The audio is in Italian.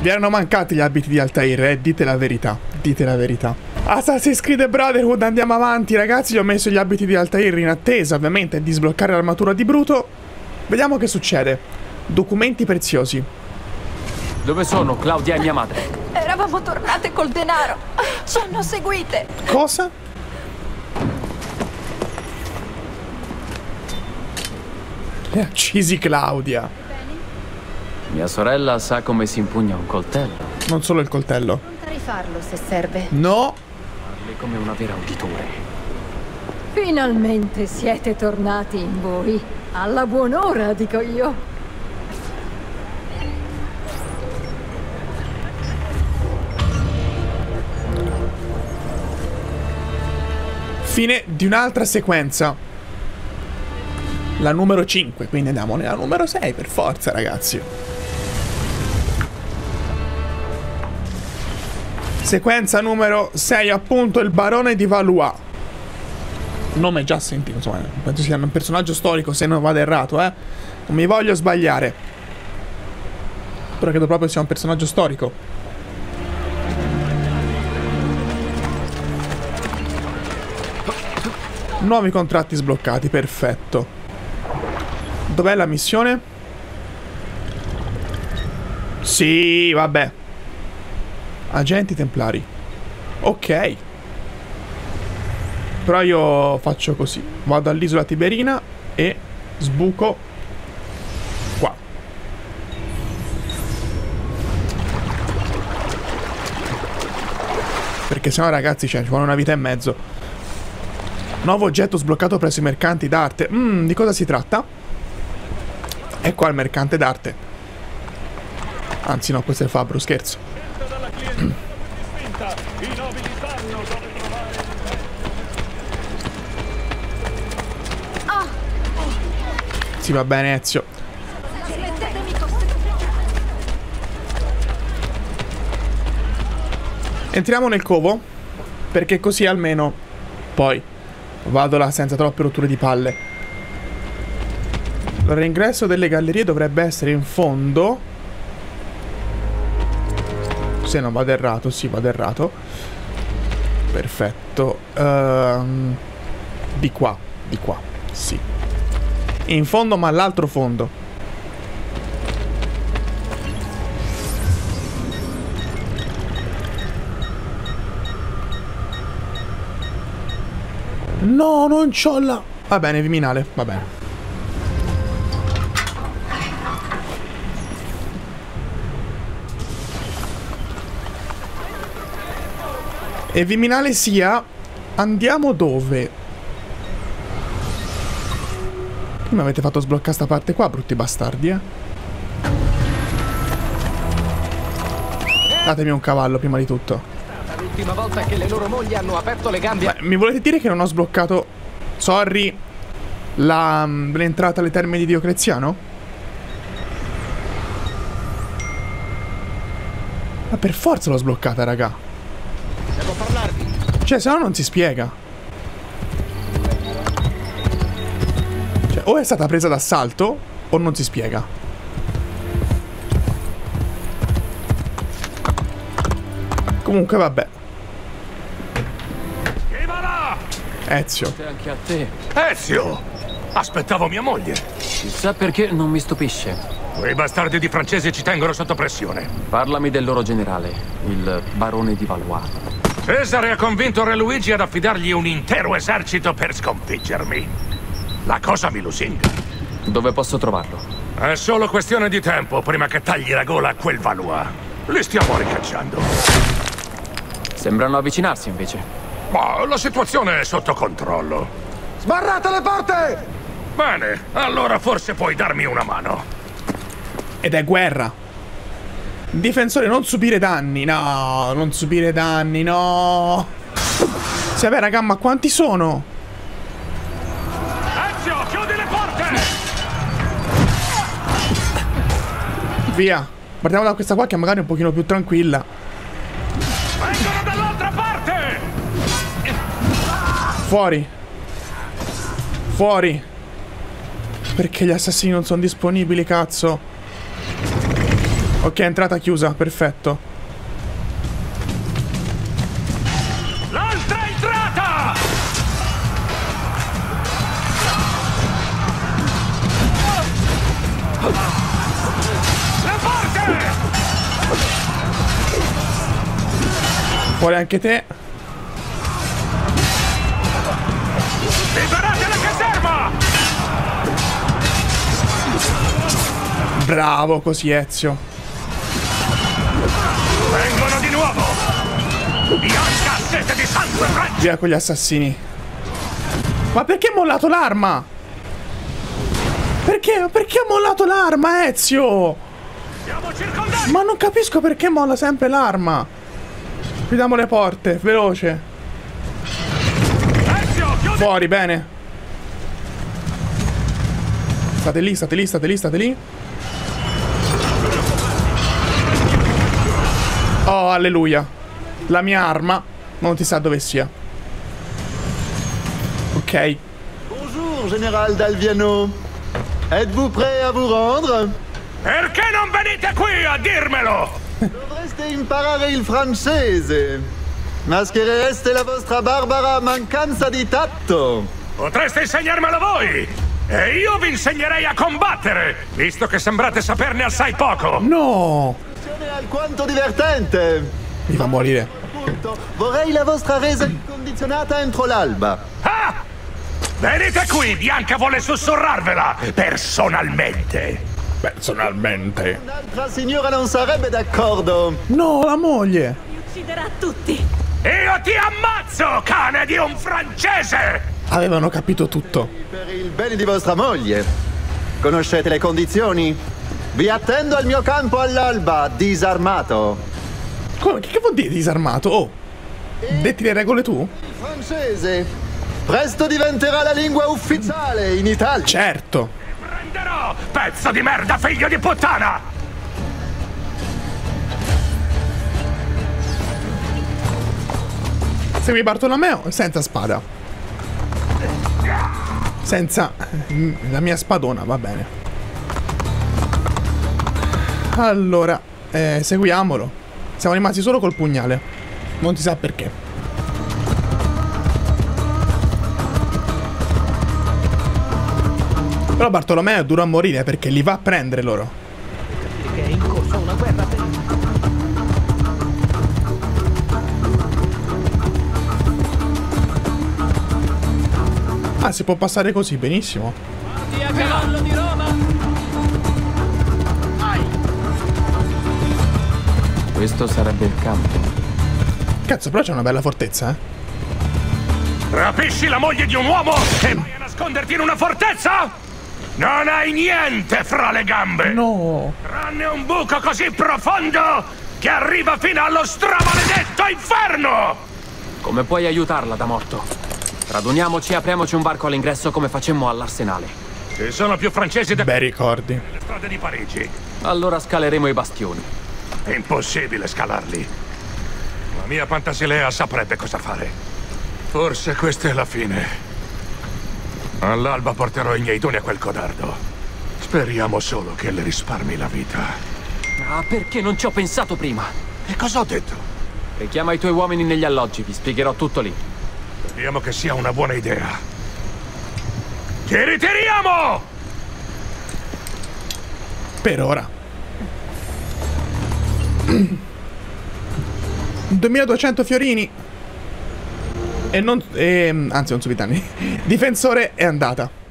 Vi erano mancati gli abiti di Altair, dite la verità, dite la verità. Assassin's Creed Brotherhood, andiamo avanti ragazzi, io ho messo gli abiti di Altair in attesa ovviamente di sbloccare l'armatura di Bruto. Vediamo che succede. Documenti preziosi. Dove sono Claudia e mia madre? Eravamo tornate col denaro, ci hanno seguite. Cosa? Le ha uccisi Claudia. Mia sorella sa come si impugna un coltello. Non solo il coltello. Potrei farlo se serve. No! Parli come una vera uditore. Finalmente siete tornati in voi. Alla buon'ora, dico io. Fine di un'altra sequenza. La numero 5, quindi andiamo nella numero 6 per forza, ragazzi. Sequenza numero 6, appunto, il barone di Valois. Nome già sentito, insomma, penso sia un personaggio storico, se non vado errato, non mi voglio sbagliare. Però credo proprio sia un personaggio storico. Nuovi contratti sbloccati, perfetto. Dov'è la missione? Sì, vabbè. Agenti templari. Ok. Però io faccio così. Vado all'isola Tiberina e sbuco qua. Perché sennò ragazzi ci vuole una vita e mezzo. Nuovo oggetto sbloccato presso i mercanti d'arte. Di cosa si tratta? Ecco al mercante d'arte. Anzi no, questo è il fabbro, scherzo. Sì, va bene Ezio. Entriamo nel covo, perché così almeno poi vado là senza troppe rotture di palle. Il reingresso delle gallerie dovrebbe essere in fondo. Se non vado errato, sì, vado errato. Perfetto. Di qua, sì. In fondo, ma all'altro fondo. No, non c'ho la... Va bene, Viminale, va bene. E Viminale sia... Andiamo dove? Mi avete fatto sbloccare sta parte qua, brutti bastardi, Datemi un cavallo prima di tutto. L'ultima volta che le loro mogli hanno aperto le gambe. Beh, mi volete dire che non ho sbloccato... Sorry... L'entrata alle terme di Diocreziano? Ma per forza l'ho sbloccata, raga. Cioè, se no non si spiega. Cioè, o è stata presa d'assalto, o non si spiega. Comunque, vabbè. Ezio. Anche a te. Ezio! Aspettavo mia moglie. Chissà perché non mi stupisce. Quei bastardi di francesi ci tengono sotto pressione. Parlami del loro generale, il barone di Valois. Cesare ha convinto Re Luigi ad affidargli un intero esercito per sconfiggermi. La cosa mi lusinga. Dove posso trovarlo? È solo questione di tempo prima che tagli la gola a quel Valois. Li stiamo ricacciando. Sembrano avvicinarsi invece. Ma la situazione è sotto controllo. Sbarrate le porte! Bene, allora forse puoi darmi una mano. Ed è guerra. Difensore, non subire danni. No, non subire danni, no. Sì, vabbè, raga, ma quanti sono? Ezio, chiudi le porte! Via. Partiamo da questa qua che magari è un pochino più tranquilla. Vengono dall'altra parte! Fuori. Fuori. Perché gli assassini non sono disponibili, cazzo. Ok, entrata chiusa, perfetto. L'altra entrata! La parte! Fuori anche te. Liberate la caserma! Bravo, così Ezio. Vengono di nuovo. Bianca, sete di sangue. Via con gli assassini. Ma perché ha mollato l'arma? Perché ha mollato l'arma, Ezio? Siamo circondati. Ma non capisco perché molla sempre l'arma. Chiudiamo le porte, veloce. Ezio, chiudi. Fuori, bene. State lì, state lì, state lì, state lì. Oh, alleluia. La mia arma non si sa dove sia. Ok. Bonjour, general Dalviano. Êtes-vous prêt à vous rendre? Perché non venite qui a dirmelo? Dovreste imparare il francese. Mascherereste la vostra barbara mancanza di tatto. Potreste insegnarmelo voi. E io vi insegnerei a combattere, visto che sembrate saperne assai poco. No! Alquanto divertente. Mi fa morire. Vorrei la vostra resa incondizionata entro l'alba. Ah! Venite qui, Bianca vuole sussurrarvela personalmente. Personalmente. Un'altra signora non sarebbe d'accordo. No, la moglie. Mi ucciderà tutti. Io ti ammazzo, cane di un francese. Avevano capito tutto. Per il bene di vostra moglie. Conoscete le condizioni? Vi attendo al mio campo all'alba, disarmato. Come? Che vuol dire disarmato? Oh, detti le regole tu? Il francese presto diventerà la lingua ufficiale in Italia. Certo. Ti prenderò, pezzo di merda, figlio di puttana! Segui Bartolomeo senza spada. Senza la mia spadona, va bene. Allora, seguiamolo. Siamo rimasti solo col pugnale. Non si sa perché. Però Bartolomeo è duro a morire perché li va a prendere loro. Perché è in corso una guerra per... Ah, si può passare così, benissimo. Guardi a cavallo di Roma! Questo sarebbe il campo. Cazzo, però c'è una bella fortezza, eh? Rapisci la moglie di un uomo e vai a nasconderti in una fortezza? Non hai niente fra le gambe! No! Tranne un buco così profondo che arriva fino allo stramaledetto inferno! Come puoi aiutarla da morto? Raduniamoci e apriamoci un varco all'ingresso come facemmo all'arsenale. Ci sono più francesi da... Beh, ricordi. ...le strade di Parigi. Allora scaleremo i bastioni. È impossibile scalarli. La mia pantasilea saprebbe cosa fare. Forse questa è la fine. All'alba porterò i miei doni a quel codardo. Speriamo solo che le risparmi la vita. Ma perché non ci ho pensato prima? E cosa ho detto? Richiama i tuoi uomini negli alloggi, vi spiegherò tutto lì. Speriamo che sia una buona idea. Ci ritiriamo! Per ora. 2200 fiorini e non... anzi, non subitani. Difensore è andata.